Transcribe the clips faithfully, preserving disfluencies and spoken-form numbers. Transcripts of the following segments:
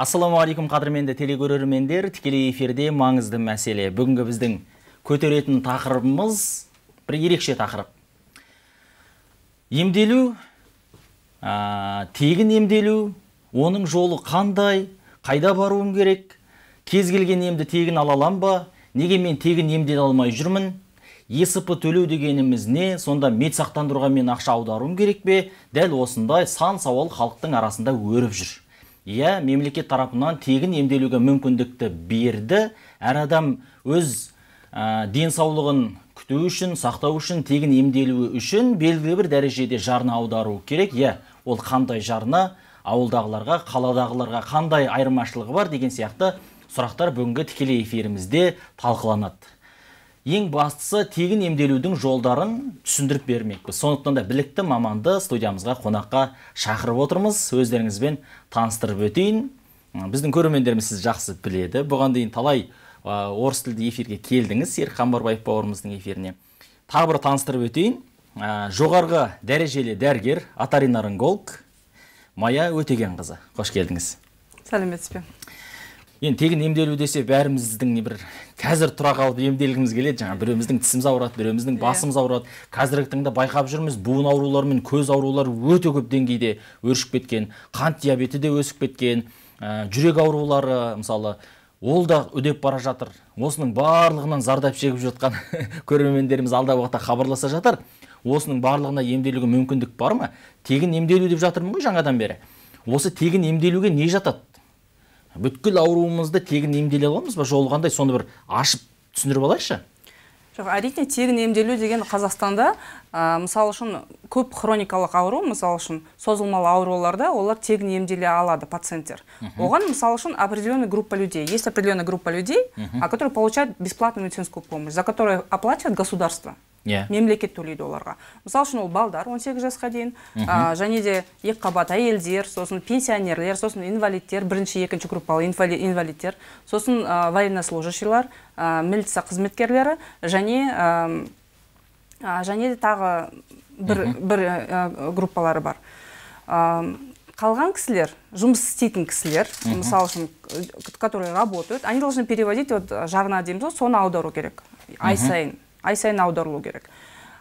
Assalamu alaikum қадірменді телекөрермендер, тікелей эфирде маңызды мәселе. Бүгінгі біздің көтеретін тақырыбымыз бір ерекше тақырып. Емделу, ә, тегін емделу, оның жолы қандай, қайда баруым керек, кез келген емді тегін ала алам ба, неге мен тегін емдел алмай жүрмін, есіпі төлеу дегеніміз не, сонда медсақтандыруға мен ақша аударуым керек пе? Дәл осындай сан сауал халықтың арасында өріп жүр. Иә, мемлекет тарапынан тегін емделуге мүмкіндікті берді. Әр адам өз ә, денсаулығын күту үшін, сақтау үшін, тегін емделуі үшін белгілі бір дәрежеде жарна аудару керек. Иә, ол қандай жарна, ауылдағыларға, қаладағыларға қандай айырмашылығы бар деген сияқты сұрақтар бүгінгі тікелей эфирімізде талқыланады. Ең бастысы тегін емделудің жолдарын түсіндіріп бермекпіз. Сондықтан да білікті маманды студиямызға қонаққа шақырып отырмыз. Өздеріңізбен таныстырып өтейін. Біздің көрермендеріміз сіз жақсы біледі. Бұған дейін талай орыс тілді эфирге келдіңіз, Серікхан Барбаев бауырымыздың эфиріне. Тағы бір таныстырып өтейін. Жоғарғы дәрежелі дәрігер, оторинолог Мая Өтегенқызы. Қош келдіңіз. Сәлеметсіз бе? Енді тегін емделу десе бәріміздің бір қазір тұра қалып емделгіміз келеді. Жаңа біреуіміздің тісіміз ауырады, біреуіміздің басымыз ауырады. Қазіргі таңда байқап жүрміз, буын аурулары мен көз аурулары өте көп деңгейде өршіп кеткен, қант диабеті де өсіп кеткен, ә, жүрек аурулары мысалы ол да үдеп бара жатыр. Осының барлығынан зардап шегіп жатқан көрермендеріміз алдағы уақытта хабарласа жатыр. Осының барлығына емделуге мүмкіндік бар ма? Тегін емделу деп жатырмын ғой жаңадан бері. Осы тегін емделуге не жатады? Бүткіл ауруымызды тегін емделе аламыз ба? Жолғандай соны бір ашып түсіндіріп алайықшы. Жоқ, әрине тегін емделу деген Қазақстанда, ә, мысалы үшін көп хроникалық ауру, мысалы үшін созылмалы ауруларда олар тегін емделе алады пациенттер. Оған мысалы үшін определенная группа людей. Есть определенная группа людей, а которые получают бесплатную медицинскую помощь, за которую оплачивает государство. Yeah. Мемлекет төлейді оларға. Мысал үшін ол балдар он сегіз жасқа дейін, uh -huh. және де екіқабат әйелдер, сосын пенсионерлер, сосын инвалидтер, бірінші екінші группалы инвалидтер, сосын ә, военнослужащийлар, ә, милиция қызметкерлері, және, ә, және де тағы бір, uh -huh. бір ә, группалары бар. Ә, Қалған кісілер, жұмыс істейтін кісілер, мысал үшін, которые работают, они должны переводить, вот, жарна дейміз, соны аудару керек, ай сайын. Ай сайын аударылу керек.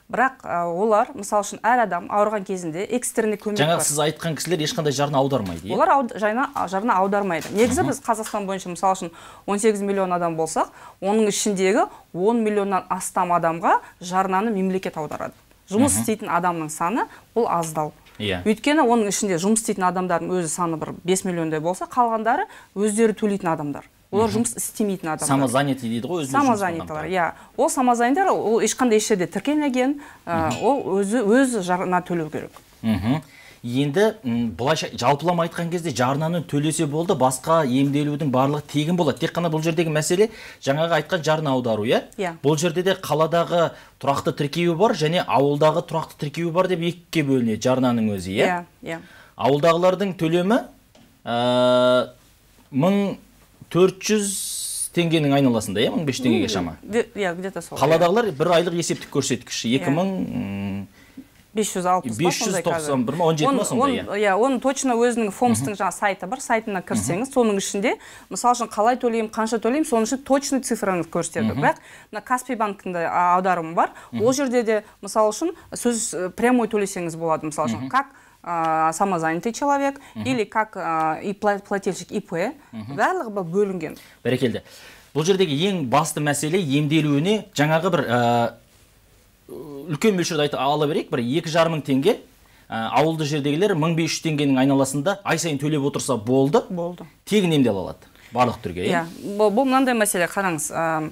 Бірақ ә, олар, мысалы үшін, әр адам ауырған кезінде экстерный көмек бар. Жаңа сіз айтқан кісілер ешқандай жарна аудармайды. Олар ауд, жайна, жарна аудармайды. Негізі біз Қазақстан бойынша, мысалы үшін, он сегіз миллион адам болсақ, оның ішіндегі он миллионнан астам адамға жарнаны мемлекет аударады. Жұмыс істейтін адамның саны ол аздау. Yeah. Өйткені оның ішінде жұмыс істейтін адамдардың өзі саны бір бес миллиондай болса, қалғандары өздері төлейтін адамдар. Олар жұмыс істемейтін адамдар. Самозанятый дейді ғой, өзі. Самозаняттылар, иә. Ол самозаняттар, ол ешқандай ешерде тіркелмеген, ол өзі өз жарна төлеу керек. Енді былайша жалпылама айтқан кезде жарнаны төлесе болды, басқа емделудің барлығы тегін болады. Тек қана бұл жердегі мәселе жаңағы айтқан жарна аудару, иә. Бұл жерде де қаладағы тұрақты тіркеуі бар, және ауылдағы тұрақты тіркеуі бар деп екіге бөлінеді жарнаның өзі, иә. Иә. Ауылдағылардың төлемі мың төрт жүз теңгенің айналасында, е, мың бес жүз теңгеге шама. Иә, где-то сол. Қаладағылар бір айлық есептік көрсеткіші екі мың бес жүз алпыс бес жүз тоқсан бір он жеті сонда, иә. Иә, оның точно өзінің фомстың жаңа сайты бар, сайтына кірсеңіз, соның ішінде, мысалы үшін қалай төлеймін, қанша төлеймін, соның ішінде точный цифраны көрсетеді. Бірақ, мына Каспи банкінде аударым бар. Ол жерде де, мысалы үшін, сіз прямой төлесеңіз болады, мысалы үшін, как самозанятый человек, или как плательщик ИП, барлығы бұл бөлінген. Бәрекелді. Бұл жердегі ең басты мәселе емделуіне жаңағы бір үлкен мөлшерді айты ала берек, бір екі жарым мың теңге, ауылды жердегілер мың бес жүз теңгенің айналасында ай сайын төлеп отырса болды, тегін емдел алады, барлық түрге. Бұл мынандай мәселе, қараңыз.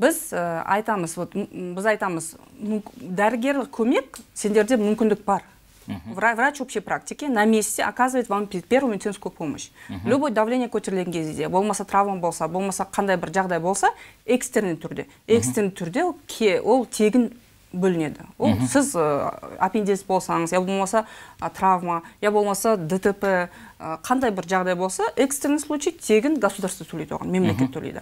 Біз айтамыз, дәрігерлік көмек сендерде мүмкіндік бар. Врач общей практики на месте оказывает вам первую медицинскую помощь. Любой давление көтерілген кезде, болмаса травма болса, болмаса қандай бір жағдай болса, экстерный түрде. Экстерный түрде ол тегін бөлінеді. Ол сіз аппендис болсаңыз, я болмаса травма, я болмаса ДТП, қандай бір жағдай болса, экстерный случай тегін государство төлейді оған, мемлекет төлейді.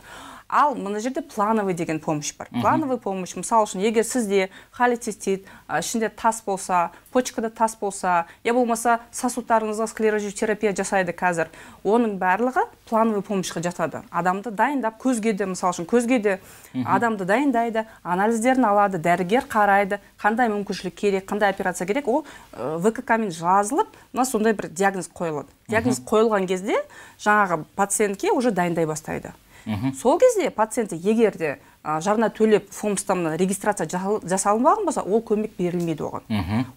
ал мына жерде плановый деген помощь бар. Плановый помощь, мысалы үшін, егер сізде холецистит, ішінде тас болса, почкада тас болса, я болмаса сосударыңызға склерозию терапия жасайды қазір. Оның барлығы плановый помощьқа жатады. Адамды дайындап, көзге де, мысалы үшін, көзге де адамды дайындайды, анализдерін алады, дәрігер қарайды, қандай мүмкіншілік керек, қандай операция керек, ол вэ ка ка-мен жазылып, мына сондай бір диагноз қойылады. Диагноз қойылған кезде жаңағы пациентке уже дайындай бастайды. Сол кезде пациентті егер де жарна төлеп фомстамына регистрация жасалынбаған болса, ол көмек берілмейді оған.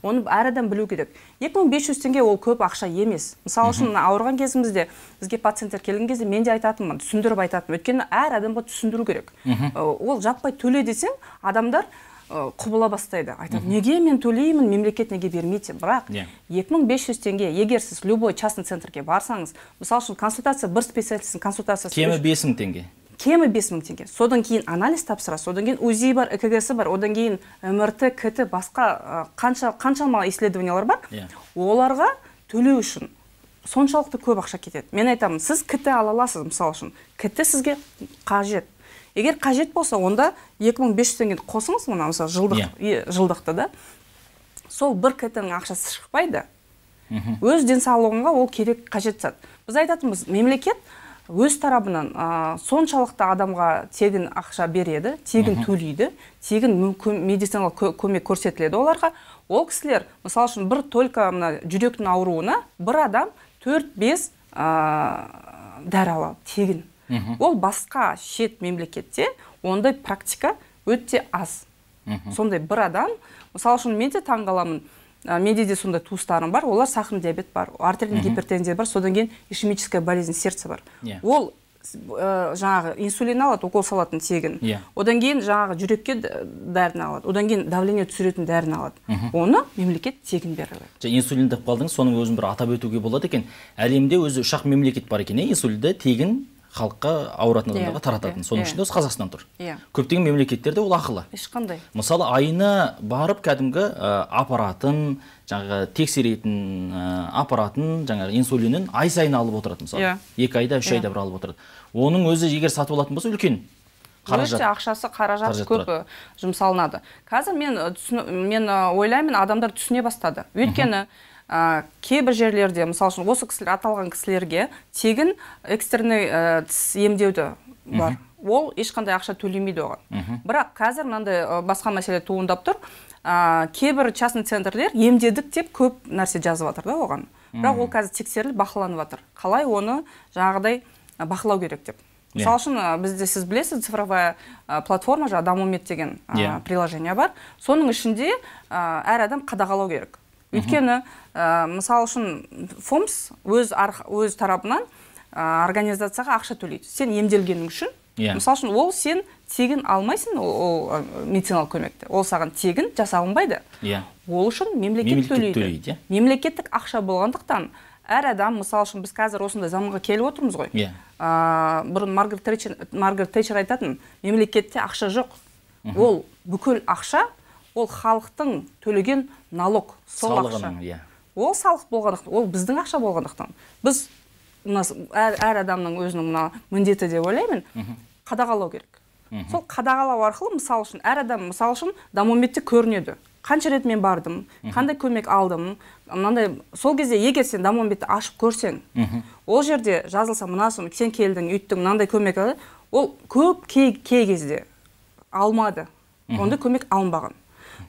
Оны әріден білу керек. екі мың бес жүз теңге ол көп ақша емес. Мысалы үшін, ауырған кезімізде бізге пациенттер келген кезде мен де айтатынмын, түсіндіріп айтатынмын. Өйткені әр адамға түсіндіру керек. Ол жаппай төле десең, адамдар құбыла бастайды. Айтады, неге мен төлеймін, мемлекет неге бермейді? Бірақ екі мың бес жүз теңге, егер сіз любой частный центрге барсаңыз, мысалы үшін консультация, бір специалистің консультациясы кемі бес мың теңге. Кемі бес мың теңге. Содан кейін анализ тапсырасы, одан кейін УЗИ бар, ЭКГ-сі бар, одан кейін эм эр тэ, ка тэ, басқа қаншама исследованиялар бар. Оларға төлеу үшін соншалықты көп ақша кетеді. Мен айтамын, сіз ка тэ ала аласыз, мысалы үшін. ка тэ сізге қажет. Егер қажет болса, онда екі мың бес жүз теңгені қосыңыз, мұна, мысалы, жылдықты да, сол бір ка тэ-нің ақшасы шықпайды, өз денсаулығыңға ол керек қажет сат. Біз айтатынбыз, мемлекет өз тарабынан соншалықты адамға тегін ақша береді, тегін төлейді, тегін медициналық көмек көрсетіледі оларға. Ол кісілер, мысалы үшін, бір только жүректің ауруына бір адам төрт-бес дәрі алады тегін. Ол басқа шет мемлекетте ондай практика өтте аз. Сондай бір адам, мысалы үшін, мен де таңғаламын, менде де сондай туыстарым бар, олар сахарный диабет бар, артериальный гипертензия бар, содан кейін ишемическая болезнь сердца бар. Ол жаңағы инсулин алады, укол салатын тегін. Одан кейін жаңағы жүрекке дәріні алады, одан кейін давление түсіретін дәріні алады. Оны мемлекет тегін беріледі. Инсулин деп қалдыңыз, соның өзін бір атап өтуге болады екен. Әлемде өзі үш-ақ мемлекет бар екен, инсулинді тегін халыққа ауыратын адамдарға тарататын. Соның ішінде осы Қазақстан тұр. Көптеген мемлекеттерде ол ақылы. Ешқандай. Мысалы, айына барып кәдімгі аппаратын, жаңағы тексеретін аппаратын, жаңағы инсулинін ай сайын алып отыратын. Екі айда, үш айда бір алып отырады. Оның өзі егер сатып алатын болса үлкен қаражат. Өте ақшасы қаражат көп жұмсалынады. Қазір мен ойлаймын, адамдар түсіне бастады. Өйткені кейбір жерлерде, мысалы үшін, осы аталған кісілерге тегін экстерный емдеуді бар. Ол ешқандай ақша төлемейді оған. Бірақ қазір мынандай басқа мәселе туындап тұр. Кейбір частный центрлер емдедік деп көп нәрсе жазып жатыр да оған. Бірақ ол қазір тексеріліп бақыланып жатыр. Қалай оны жаңағыдай бақылау керек деп. Мысалы үшін, бізде сіз білесіз, цифровая платформа жа, Дамумед деген приложение бар. Соның ішінде әр адам қадағалау керек. Өйткені, мысалы үшін, фомс өз тарапынан организацияға ақша төлейді. Сен емделгенің үшін, мысалы үшін, ол сен тегін алмайсың, ол медициналық көмекті. Ол саған тегін жасалынбайды. Ол үшін мемлекет төлейді. Мемлекеттік ақша болғандықтан, әр адам, мысалы үшін, біз қазір осында заманға келіп отырмыз ғой. Бұрын Маргарет Тэтчер айтатын, мемлекетте ақша жоқ. Ол бүкіл ақша, ол халықтың төлеген налог, сол ақша. Ол салық болғандықтан, ол біздің ақша болғандықтан. Біз, әр адамның өзінің міндеті деп ойлаймын, қадағалау керек. Сол қадағалау арқылы, мысал үшін, әр адам, мысал үшін, Дамумедте көрінеді. Қанша рет мен бардым, қандай көмек алдым. Сол кезде, егер сен Дамумедті ашып көрсең, ол жерде жазылса, мынасың, сен келдің, үйттің, мынандай көмек алды, ол көп кей кезде алмады. Онда көмек алынбаған.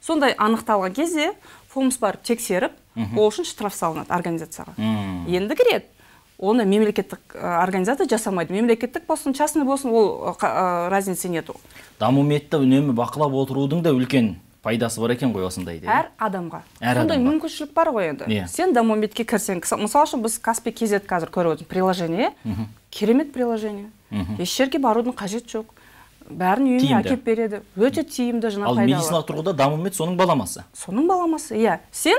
Сондай анықталған кезде фомс барып тексеріп, ол үшін штраф салынады организацияға. Енді кіреді, оны мемлекеттік организация жасамайды. Мемлекеттік болсын, частный болсын, ол разницы нету. Дамумедті үнемі бақылап отырудың да үлкен пайдасы бар екен ғой осындай. Әр адамға. Сондай мүмкіншілік бар ғой енді. Сен Дамумедке кірсең, мысалы үшін біз Каспи кз қазір көріп отырмыз приложение, керемет приложение. Еш жерге барудың қажет жоқ. Бәрін үйіне әкеп береді. Өте тиімді жына пайдалы. Ал медициналық тұрғыда Дамумед соның баламасы? Соның баламасы, иә. Сен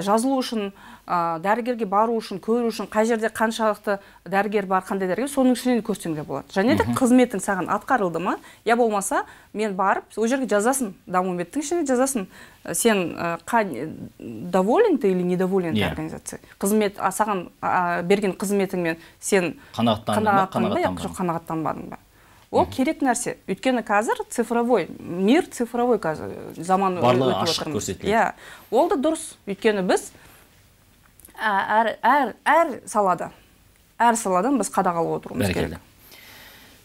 жазылу үшін, дәрігерге бару үшін, көру үшін, қай жерде қаншалықты дәрігер бар, қандай дәрігер, соның ішінен көрсең де болады. Және де қызметің саған атқарылды ма? Я болмаса, мен барып, ол жерге жазасын, Дамумедтің ішіне жазасын. Сен доволен ты или недоволен организация? Қызмет, саған берген қызметіңмен сен қанағаттанбадың ба? Ол керек нәрсе. Өйткені қазір цифровой, мир цифровой қазір заман барлығы ашық көрсетіледі. Иә, ол да дұрыс. Өйткені біз әр әр әр салада, әр саладан біз қадағалып отыруымыз керек.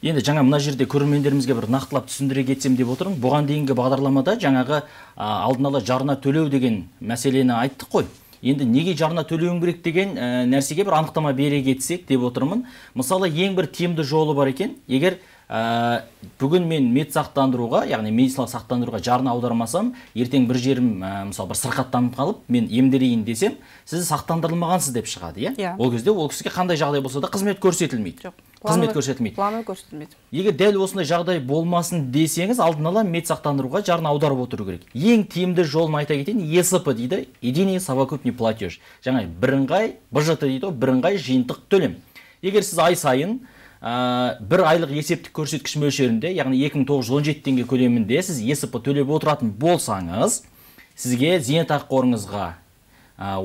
Енді жаңа мына жерде көрермендерімізге бір нақтылап түсіндіре кетсем деп отырмын. Бұған дейінгі бағдарламада жаңағы алдын ала жарна төлеу деген мәселені айттық қой. Енді неге жарна төлеуің керек деген нәрсеге бір анықтама бере кетсек деп отырмын. Мысалы, ең бір тиімді жолы бар екен. Егер ә, бүгін мен медсақтандыруға, яғни медициналық сақтандыруға жарна аудармасам, ертең бір жерім, ә, мысалы, бір сырқаттанып қалып, мен емделейін десем, сіз сақтандырылмағансыз деп шығады, иә? Yeah. Ол кезде ол кісіге қандай жағдай болса да қызмет көрсетілмейді. Жоқ. Қызмет көрсетілмейді. Планы көрсетілмейді. Егер дәл осындай жағдай болмасын десеңіз, алдын ала медсақтандыруға жарна аударып отыру керек. Ең тиімді жолын айта кетейін, е эс пэ дейді, единый совокупный платеж. Жаңа бірыңғай бюджеті дейді, бірыңғай жиынтық төлем. Егер сіз ай сайын ә, бір айлық есептік көрсеткіш мөлшерінде, яғни екі мың тоғыз жүз он жеті теңге көлемінде сіз е эс пэ төлеп отыратын болсаңыз, сізге зейнетақы қорыңызға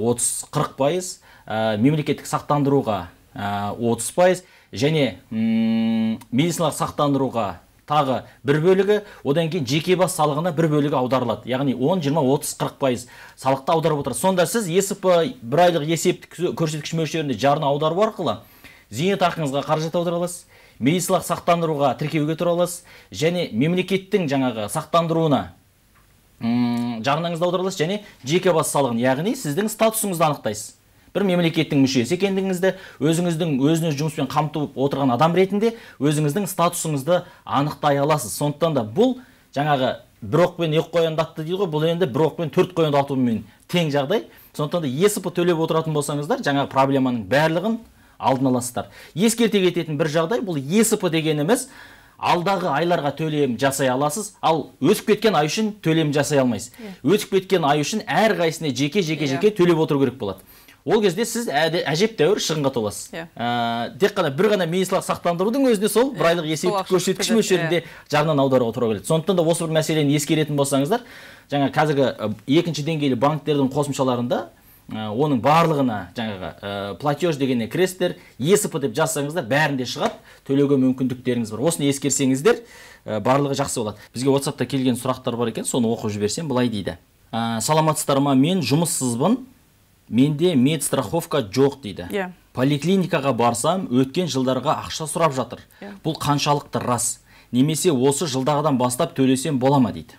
отыз қырық пайыз, мемлекеттік сақтандыруға отыз пайыз, және медициналық сақтандыруға тағы бір бөлігі, одан кейін жеке бас салығына бір бөлігі аударылады. Яғни он, жиырма, отыз, қырық пайыз салықты аударып отырады. Сонда сіз е эс пэ бір айлық есептік көрсеткіш мөлшерінде жарна аудару арқылы зейнетақыңызға қаражат аудара аласыз, медициналық сақтандыруға тіркеуге тұра аласыз, және мемлекеттің жаңағы сақтандыруына жарнаңызды аудара аласыз, және жеке бас салығын, яғни сіздің статусыңызды анықтайсыз. Бір мемлекеттің мүшесі екендігіңізді, өзіңіздің өзіңіз жұмыспен қамтып отырған адам ретінде өзіңіздің статусыңызды анықтай аласыз. Сондықтан да бұл жаңағы бір оқпен екі қоянды атты дейді ғой, бұл енді бір оқпен төрт қоянды атумен тең жағдай. Сондықтан да е эс пэ төлеп отыратын болсаңыздар, жаңағы проблеманың барлығын алдын аласыздар. Ескерте кететін бір жағдай, бұл е эс пэ дегеніміз алдағы айларға төлем жасай аласыз, ал өтіп кеткен ай үшін төлем жасай алмайсыз. Өтіп кеткен ай үшін әр қайсысына жеке-жеке-жеке төлеп отыру керек болады. Ол кезде сіз әжеп дәуір шығынға толасыз. Тек қана бір ғана медициналық сақтандырудың өзіне сол бір айлық есептік көрсеткіш мөлшерінде жарнаны аударуға тура келеді. Сондықтан да осы бір мәселені ескеретін болсаңыздар, жаңа қазіргі екінші деңгейлі банктердің қосымшаларында оның барлығына жаңағы платеж дегеніне кіресіздер, е эс пэ деп жазсаңыздар бәрінде шығады, төлеуге мүмкіндіктеріңіз бар. Осыны ескерсеңіздер, барлығы жақсы болады. Бізге WhatsApp-та келген сұрақтар бар екен, соны оқып жіберсем былай дейді. Саламатсыздар ма? Мен жұмыссызбын. Менде медстраховка жоқ дейді. Yeah. Поликлиникаға барсам, өткен жылдарға ақша сұрап жатыр. Yeah. Бұл қаншалықты рас? Немесе осы жылдағыдан бастап төлесем бола ма дейді?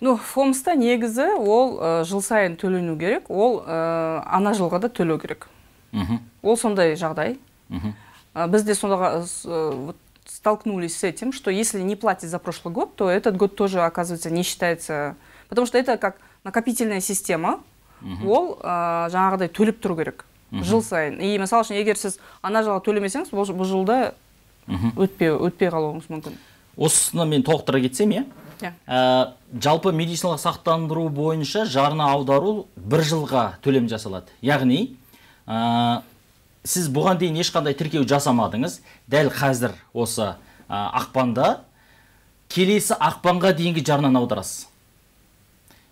Ну, ФОМСта негізі ол ә, жыл сайын төлену керек, ол ә, ана жылға да төлеу керек. Uh-huh. Ол сондай жағдай. Uh-huh. ә, біз де сонда ә, столкнулись с этим, что если не платить за прошлый год, то этот год тоже, оказывается, не считается, потому что это как накопительная система. Ол жаңағыдай төліп тұру керек жыл сайын. И мысалы үшін, егер сіз ана жылға төлемесеңіз, бұл жылда өтпей қалуыңыз мүмкін. Осыны мен толықтыра кетсем, жалпы медициналық сақтандыру бойынша жарна аудару бір жылға төлем жасалады. Яғни, сіз бұған дейін ешқандай тіркеу жасамадыңыз, дәл қазір осы ақпанда, келесі ақпанға дейінгі жарнаны аударасыз.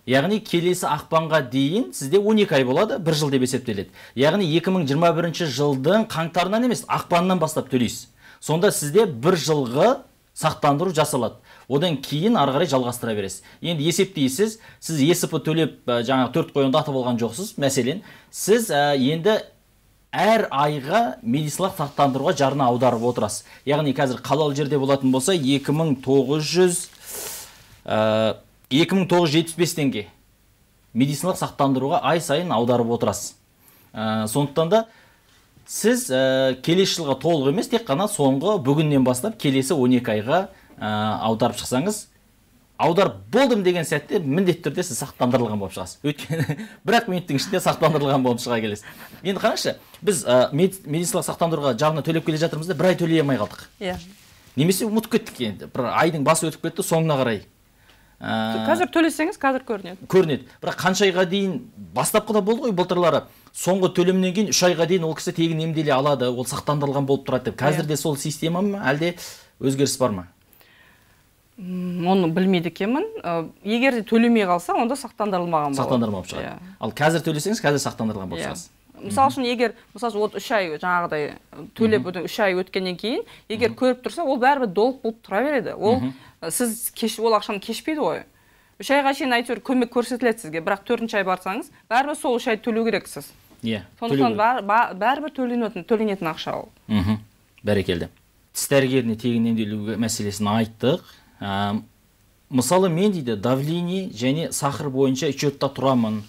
Яғни келесі ақпанға дейін сізде он екі ай болады, бір жыл деп есептеледі. Яғни екі мың жиырма бірінші жылдың қаңтарынан емес, ақпаннан бастап төлейсіз. Сонда сізде бір жылғы сақтандыру жасалады. Одан кейін ары қарай жалғастыра бересіз. Енді есептейсіз, сіз е эс пэ төлеп, жаңағы төрт қоянды атып алған жоқсыз. Мәселен, сіз енді әр айға медициналық сақтандыруға жарна аударып отырасыз. Яғни қазір қалалы жерде болатын болса, екі мың тоғыз жүз жетпіс бес теңге медициналық сақтандыруға ай сайын аударып отырасыз. Ә, сондықтан да сіз ә, келесі жылға толық емес, тек қана соңғы бүгіннен бастап келесі он екі айға ә, аударып шықсаңыз, аударып болдым деген сәтте міндетті түрде сіз сақтандырылған болып шығасыз. Өйткені бірақ минуттың ішінде сақтандырылған болып шыға келесіз. Енді қараңызшы, біз ә, медициналық сақтандыруға жарна төлеп келе жатырмыз да бір ай төлей алмай қалдық. Иә. Немесе ұмытып кеттік енді. Бір айдың басы өтіп кетті, соңына қарай. Қазір төлесеңіз, қазір көрінеді. Көрінеді. Бірақ қанша айға дейін бастапқыда болды ғой былтырлары. Соңғы төлемнен кейін үш айға дейін ол кісі тегін емделе алады, ол сақтандырылған болып тұрады деп. Қазір де сол система ма, әлде өзгеріс бар ма? Оны білмейді екенмін. Егер де төлемей қалса, онда сақтандырылмаған болады. Сақтандырылмаған болады. Ал қазір төлесеңіз, қазір сақтандырылған болсаңыз. misal üçün eğer misal o üç ay жаңағыдай төлеп өткен үш ай өткеннен кейін, егер көріп тұрса, ол бәрібір долг болып тұра береді. Ол сіз кеш ол ақшаны кешпейді ғой. үш айға шейін әйтеуір көмек көрсетіледі сізге, бірақ төртінші ай барсаңыз, бәрібір сол үш ай төлеу керексіз. Иә. Сондықтан бәрібір төленетін, төленетін ақша ол. Мхм. Бәрекелді. Тістергеріне тегінен төлеу мәселесін айттық. Мысалы мен дейді давление және сахар бойынша учетта тұрамын.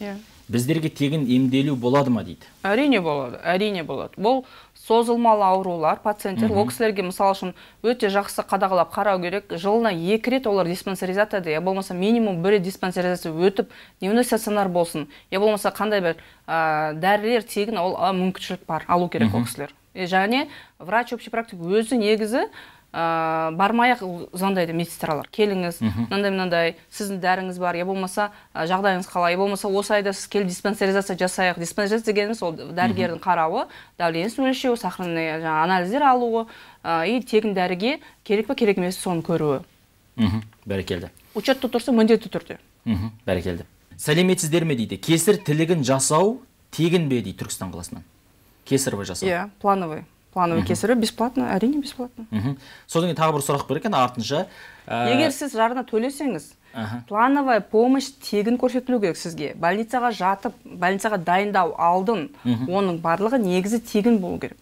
Біздерге тегін емделу болады ма дейді? Әрине болады, әрине болады. Бұл созылмалы аурулар, пациенттер, ол кісілерге мысалы үшін өте жақсы қадағалап қарау керек. Жылына екі рет олар диспансеризацияда, я болмаса минимум бір диспансеризация өтіп, дневный стационар болсын, я болмаса қандай бір дәрілер тегін ол мүмкіншілік бар, алу керек ол кісілер. Және врач общий практик өзі негізі бармай-ақ звондайды медсестралар. Келіңіз, мынандай-мынандай, сіздің дәріңіз бар, я болмаса жағдайыңыз қалай, я болмаса осы айда сіз келіп диспансеризация жасайық. Диспансеризация дегеніміз ол дәрігердің қарауы, давлениесін өлшеу, сахарный анализдер алуы, и тегін дәріге керек пе, керек емес соны көруі. Бәрекелді. Учетта тұрса міндетті түрде. Бәрекелді. Сәлеметсіздер ме дейді, кесір тілігін жасау тегін бе дейді Түркістан қаласынан? Кесір жасау. Иә, плановый. Плановый кесірі бесплатно, әрине бесплатно. Содан кейін тағы бір сұрақ бар екен артынша. Егер сіз жарына төлесеңіз, плановая помощь тегін көрсетілу керек сізге. Больницаға жатып, больницаға дайындау алдын, оның барлығы негізі тегін болу керек.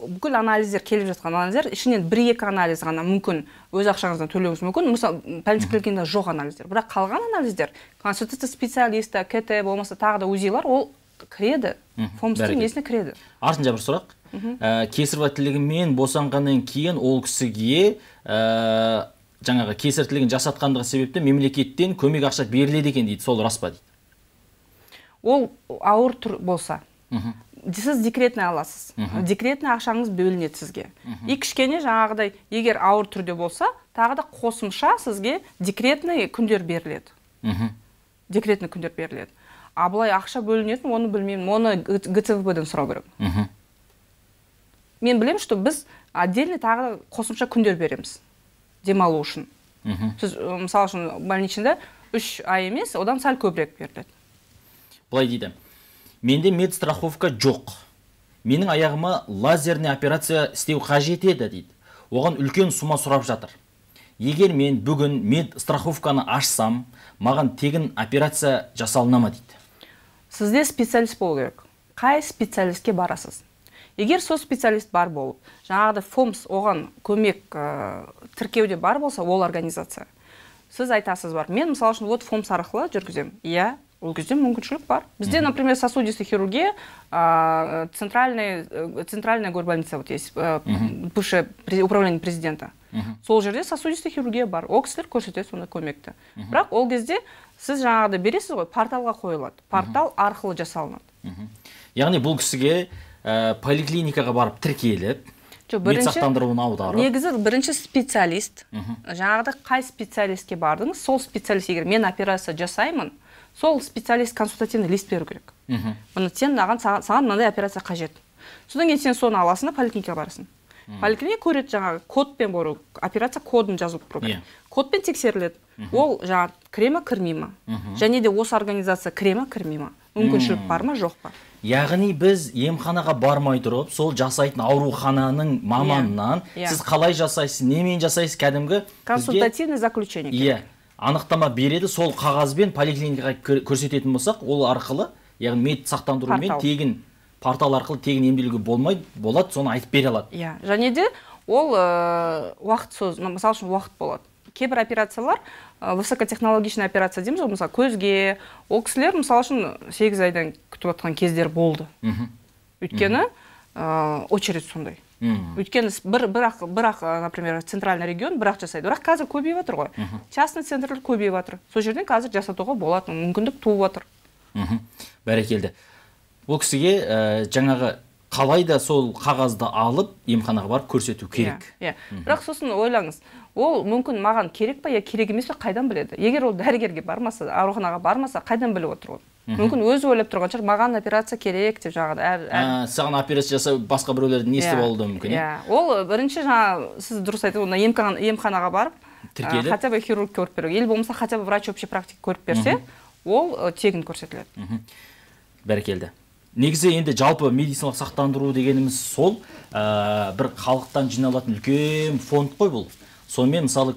Бүкіл анализдер, келіп жатқан анализдер, ішінен бір-екі анализ ғана мүмкін, өз ақшаңыздан төлеуіңіз мүмкін. Мысалы, пәлінсіклікенде жоқ анализдер. Бірақ қалған анализдер, консультация специалиста, КТ, болмаса тағы да УЗИ-лар, ол кіреді, фомстың несіне кіреді. Артынша бір сұрақ. Кесіртілігімен босанғаннан кейін ол кісіге жаңағы кесіртілігін жасатқандығы себепті мемлекеттен көмек ақша беріледі екен дейді. Сол рас па дейді? Ол ауыр түр болса. Сіз декретіне аласыз. Декретіне ақшаңыз бөлінеді сізге. И кішкене жаңағыдай егер ауыр түрде болса, тағы да қосымша сізге декретіне күндер беріледі. Декретіне күндер беріледі. А бұлай ақша бөлінетін, оны білмеймін, оны ГЦВБ-ден сұрау керек. Мен білем, что біз отдельно тағы қосымша күндер береміз демалу үшін. Сіз, мысалы үшін, больничныйда үш ай емес, одан сәл көбірек беріледі. Бұлай дейді, менде медстраховка жоқ. Менің аяғыма лазерный операция істеу қажет еді дейді. Оған үлкен сума сұрап жатыр. Егер мен бүгін медстраховканы ашсам, маған тегін операция жасалына ма дейді? Сізде специалист болу керек. Қай специалистке барасыз? Егер сол специалист бар болып, жаңағыда ФОМС оған көмек тіркеуде бар болса, ол организация. Сіз айтасыз бар. Мен, мысалы үшін, вот ФОМС арқылы жүргізем. Иә, ол кезде мүмкіншілік бар. Бізде, например, сосудистый хирургия, центральная горбольница, вот есть, бывшее управление президента. Сол жерде сосудистый хирургия бар. Ол кісілер көрсетеді сонда көмекті. Бірақ ол кезде сіз жаңағыда бересіз ғой, порталға қойылады. Портал арқылы жасалынады. Яғни бұл кісіге поликлиникаға барып тіркеліп, медсақтандыруын аударып. Негізі бірінші специалист. Жаңағыда қай специалистке бардыңыз, сол специалист егер мен операция жасаймын, сол специалист консультативный лист беру керек. Бұны сен саған мынандай операция қажет. Содан кейін сен соны аласың да поликлиникаға барасың. Поликлиник көреді жаңағы кодпен бору, операция кодын жазып көреді. Кодпен тексеріледі. Ол жаңа кірема кірмейма. Және де осы организация кірема кірмейма. Мүмкіншілік бар ма, жоқ па? Яғни біз емханаға бармай тұрып, сол жасайтын аурухананың маманынан, сіз қалай жасайсыз, немен жасайсыз кәдімгі? Консультативный заключение. Иә, анықтама береді, сол қағазбен поликлиникаға көрсететін болсақ, ол арқылы, яғни мед сақтандырумен тегін портал арқылы тегін емделуге болмайды, болады, соны айтып бере алады. Иә, және де ол уақыт сөз, мысалы үшін уақыт болады. Кейбір операциялар, высокотехнологичный операция дейміз, ол мысалы көзге, ол кісілер, мысалы үшін сегіз айдан күтіп атқан кездер болды. Өйткені очередь сондай. Өйткені бірақ, например, центральный регион бірақ жасайды. Бірақ қазір көбейіп жатыр ғой. Частный центрлер көбейіп жатыр. Сол жерден қазір жасатуға болады, мүмкіндік туып жатыр. Бәрекелді. Ол кісіге жаңағы қалайда сол қағазды алып, емханаға барып көрсету керек. Бірақ сосын ойлаңыз, ол мүмкін маған керек па, я керек емес пе, қайдан біледі? Егер ол дәрігерге бармаса, ауруханаға бармаса, қайдан біліп отыр ол? Мүмкін өзі ойлап тұрған шығар, маған операция керек деп жаңағыда. Саған операция жасап, басқа біреулерді не істеп алуы да мүмкін? Ол бірінші жаңа, сіз дұрыс айтып, емханаға барып, хотя бы хирург көріп беру, ел болмаса хотя бы врач общий практик көріп берсе, ол тегін көрсетіледі. Бәрекелді. негізі енді жалпы медициналық сақтандыру дегеніміз сол ә, бір халықтан жиналатын үлкен фонд қой бұл. Сонымен мысалы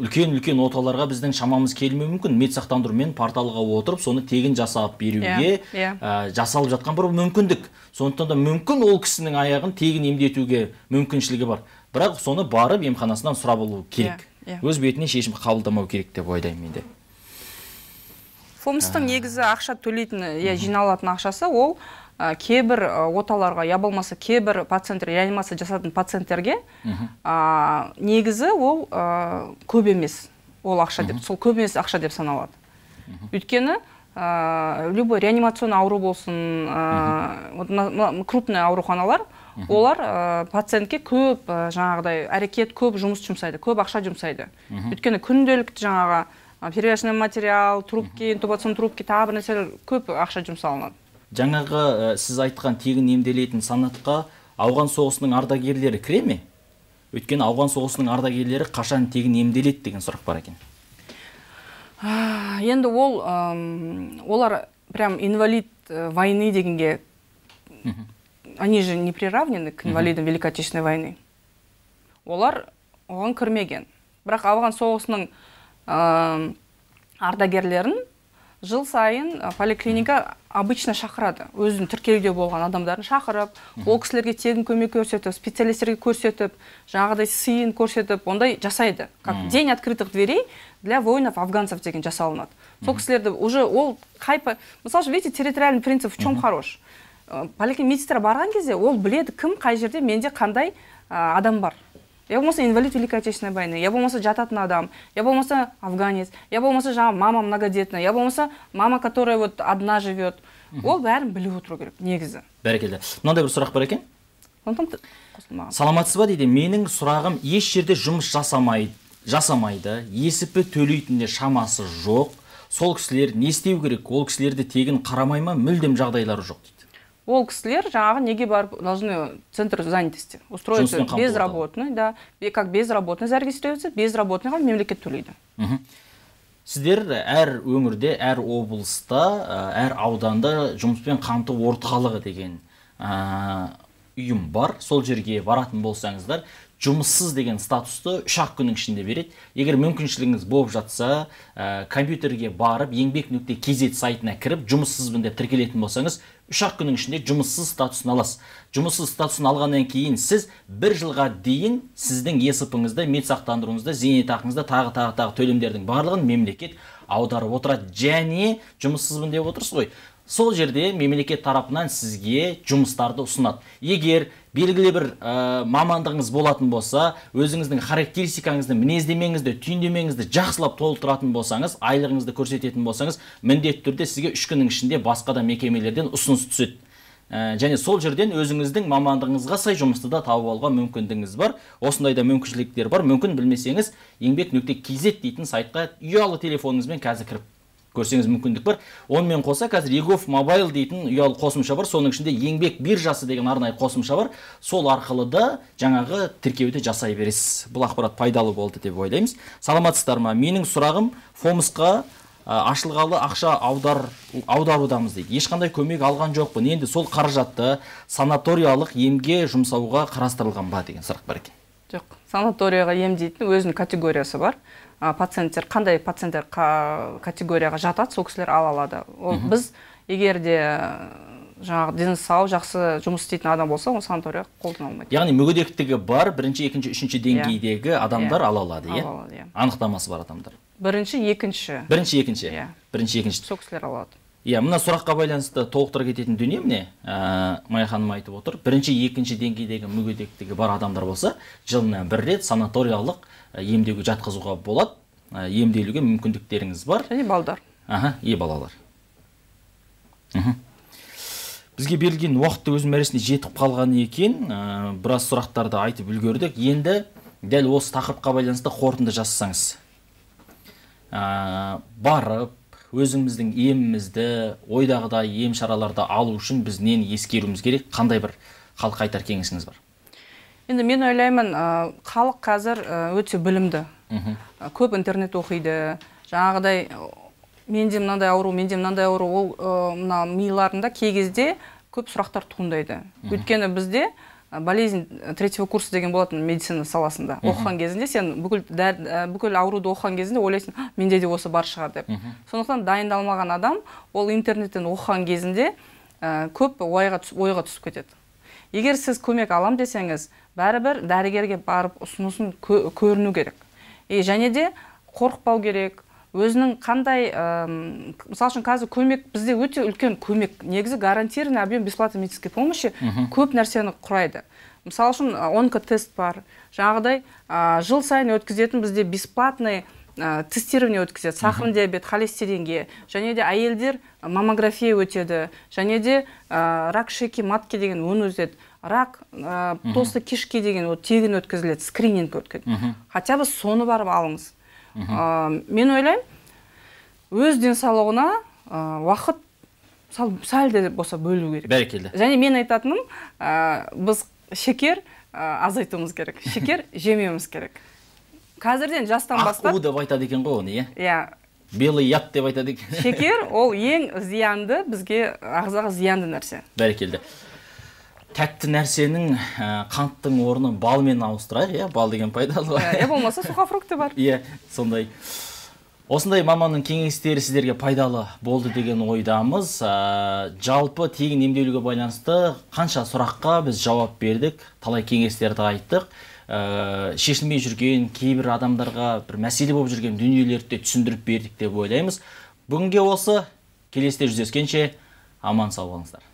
үлкен-үлкен оталарға біздің шамамыз келмеу мүмкін. Медсақтандырумен порталға отырып, соны тегін жасап беруге yeah, yeah. ә, жасалып жатқан бір мүмкіндік. Сондықтан да мүмкін ол кісінің аяғын тегін емдетуге мүмкіншілігі бар. Бірақ соны барып емханасынан сұрап алу керек. Yeah, yeah. Өз бетіне шешім қабылдамау керек деп ойлаймын енді. Фомстың негізі ақша төлейтін, е, жиналатын ақшасы ол ә, кейбір оталарға, я болмаса кейбір пациенттер, реанимация жасатын пациенттерге ә, негізі ол ә, көп емес ол ақша деп, сол көп емес ақша деп саналады. Өйткені ә, любой реанимацион ауру болсын, ә, крупный ауруханалар, олар ә, пациентке көп ә, жаңағыдай әрекет, көп жұмыс жұмсайды, көп ақша жұмсайды. Өйткені күнделікті жаңағы перевязочный материал, трубки, интубацион трубки, тағы бір нәрселер көп ақша жұмсалынады. Жаңағы ә, сіз айтқан тегін емделетін санатқа ауған соғысының ардагерлері кіре ме? Өйткені ауған соғысының ардагерлері қашан тегін емделеді деген сұрақ бар екен. Енді ол ә, олар прям инвалид войны дегенге, они же не приравнены к инвалидам Великой Отечественной войны. Олар оған кірмеген. Бірақ ауған соғысының Ә, ардагерлерін жыл сайын поликлиника обычно шақырады. Өзін тіркеуде болған адамдарын шақырып, ол кісілерге тегін көмек көрсетіп, специалистерге көрсетіп, жаңағыдай сыйын көрсетіп, ондай жасайды. Как день открытых дверей для воинов афганцев деген жасалынады. Сол кісілерді уже ол қайпы... Мысалы же, видите, территориальный принцип в чем хорош. Поликлиника медицинасы барған кезде ол біледі, кім қай жерде менде қандай адам бар. Я болмаса инвалид Великой Отечественной войны, я болмаса жататын адам, я болмаса афганец, я болмаса жаңа мама многодетная, я болмаса мама, которая вот одна живет. Ол бәрін біліп отыру керек, негізі. Бәрекелді. Мынандай бір сұрақ бар екен? Саламатсыз ба дейді, менің сұрағым еш жерде жұмыс жасамайды, жасамайды, есіпі төлейтінде шамасы жоқ, сол кісілер не істеу керек, ол кісілерді тегін қарамай ма, мүлдем жағдайлары жоқ дейді. Ол кісілер жаңағы неге барып должны центр занятости устроиться безработный, да, как безработный зарегистрируется, безработныйға мемлекет төлейді. Сіздер әр өңірде, әр облыста, әр ауданда жұмыспен қамту орталығы деген үйім бар. Сол жерге баратын болсаңыздар, жұмыссыз деген статусты үш-ақ күннің ішінде береді. Егер мүмкіншілігіңіз болып жатса, ә, компьютерге барып, еңбек нүкте кз сайтына кіріп, жұмыссызбын деп тіркелетін болсаңыз, үш-ақ күннің ішінде жұмыссыз статусын аласыз. Жұмыссыз статусын алғаннан кейін сіз бір жылға дейін сіздің есіпіңізді, медсақтандыруыңызды, зейнетақыңызды, тағы тағы тағы төлемдердің барлығын мемлекет аударып отырады. Және жұмыссызбын деп отырсыз ғой. Сол жерде мемлекет тарапынан сізге жұмыстарды ұсынады. Егер белгілі бір ә, мамандығыңыз болатын болса, өзіңіздің характеристикаңызды, мінездемеңізді, түйіндемеңізді жақсылап толтыратын болсаңыз, айлығыңызды көрсететін болсаңыз, міндетті түрде сізге үш күннің ішінде басқа да мекемелерден ұсыныс түседі. Ә, және сол жерден өзіңіздің мамандығыңызға сай жұмысты да тауып алуға мүмкіндігіңіз бар. Осындай да мүмкіншіліктер бар. Мүмкін білмесеңіз, еңбек нүкте кз дейтін сайтқа ұялы телефоныңызбен қазір кіріп көрсеңіз мүмкіндік бар. Онымен қоса қазір Егов Мобайл дейтін ұялы қосымша бар. Соның ішінде еңбек биржасы деген арнайы қосымша бар. Сол арқылы да жаңағы тіркеуді жасай бересіз. Бұл ақпарат пайдалы болды деп ойлаймыз. Саламатсыздар ма? Менің сұрағым Фомсқа ашылғалы ақша аудар, аударудамыз дейді. Ешқандай көмек алған жоқпын. Енді сол қаражатты санаториялық емге жұмсауға қарастырылған ба деген сұрақ бар екен. Жоқ, санаторияға ем дейтін өзінің категориясы бар. Пациенттер, қандай пациенттер категорияға жатады, сол кісілер ала алады. Ол біз егер де жаңағы дені сау, жақсы жұмыс істейтін адам болса, ол санатория қолдана алмайды. Яғни мүгедектігі бар, бірінші, екінші, үшінші деңгейдегі адамдар ала алады, иә? Анықтамасы бар адамдар. Бірінші, екінші. Бірінші, екінші. Иә. Бірінші, екінші. Сол кісілер ала алады. Иә, мына сұраққа байланысты толықтыра кететін дүние міне, ә, Майя ханым айтып отыр. Бірінші, екінші деңгейдегі мүгедектігі бар адамдар болса, жылына бір рет санаториялық емдеуге жатқызуға болады. Емделуге мүмкіндіктеріңіз бар. Және балдар. Аха, е балалар. Үху. Бізге берілген уақытты өз мәресіне жетіп қалған екен, ә, біраз сұрақтарды айтып үлгердік. Енді дәл осы тақырыпқа байланысты қорытынды жасасаңыз. Ә, барып өзіміздің емімізді, ойдағыдай ем шараларды алу үшін біз нені ескеруіміз керек? Қандай бір халыққа айтар кеңесіңіз бар? Енді мен ойлаймын, халық қазір өте білімді. Көп интернет оқиды. Жаңағыдай менде мынандай ауру, менде мынандай ауру, ол мына миларында кей кезде көп сұрақтар туындайды. Өйткені бізде болезнь третьего курса деген болатын медицина саласында. Оқыған кезінде сен бүкіл бүкіл ауруды оқыған кезінде ойлайсың, менде де осы бар шығар деп. Сондықтан дайындалмаған адам ол интернеттен оқыған кезінде көп ойға ойға түсіп кетеді. Егер сіз көмек алам десеңіз, бәрібір дәрігерге барып ұсынысын көріну керек. И және де қорықпау керек. Өзінің қандай, мысалы үшін қазір көмек, бізде өте үлкен көмек, негізі гарантированный объем бесплатной медицинской помощи көп нәрсені құрайды. Мысалы үшін онкотест бар, жаңағыдай жыл сайын өткізетін бізде бесплатный тестирование өткізеді, сахарный диабет, холестеринге, және де әйелдер маммография өтеді, және де рак шеки, матки деген өн өзеді. Рак, толстой кишки деген тегін өткізіледі, скрининг өткізіледі. Хотя бы соны барып алыңыз. Мен ойлайым, өз денсаулығына уақыт сәл де болса бөлу керек. Бәрекелді. Және мен айтатыным, біз шекер азайтуымыз керек, шекер жемеуіміз керек. Қазірден жастан бастап... Ақ у деп айтады екен ғой оны, иә? Белый ят деп айтады екен. Шекер ол ең зиянды, бізге ағзаға зиянды нәрсе. Бәрекелді. Тәтті нәрсенің қанттың орнын балмен ауыстырайық, бал деген пайдалы бар. Е болмаса сухофрукты бар. Е, сондай. Осындай маманың кеңестері сіздерге пайдалы болды деген ойдамыз. Жалпы тегін емделуге байланысты қанша сұраққа біз жауап бердік, талай кеңестерді айттық. Шешілмей жүрген кейбір адамдарға бір мәселе болып жүрген дүниелерді түсіндіріп бердік деп ойлаймыз. Бүгінге осы, келесіде жүздескенше аман сау болыңыздар.